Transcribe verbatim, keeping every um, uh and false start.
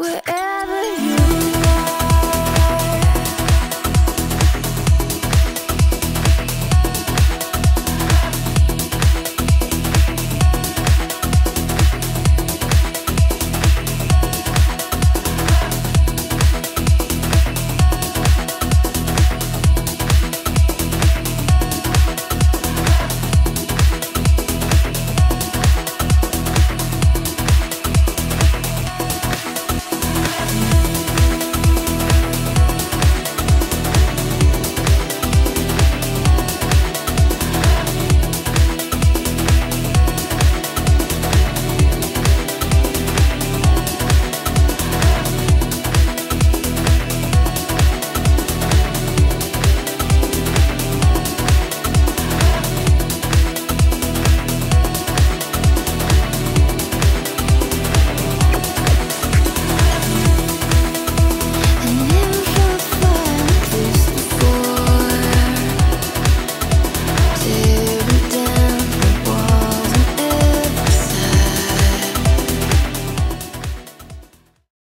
Wherever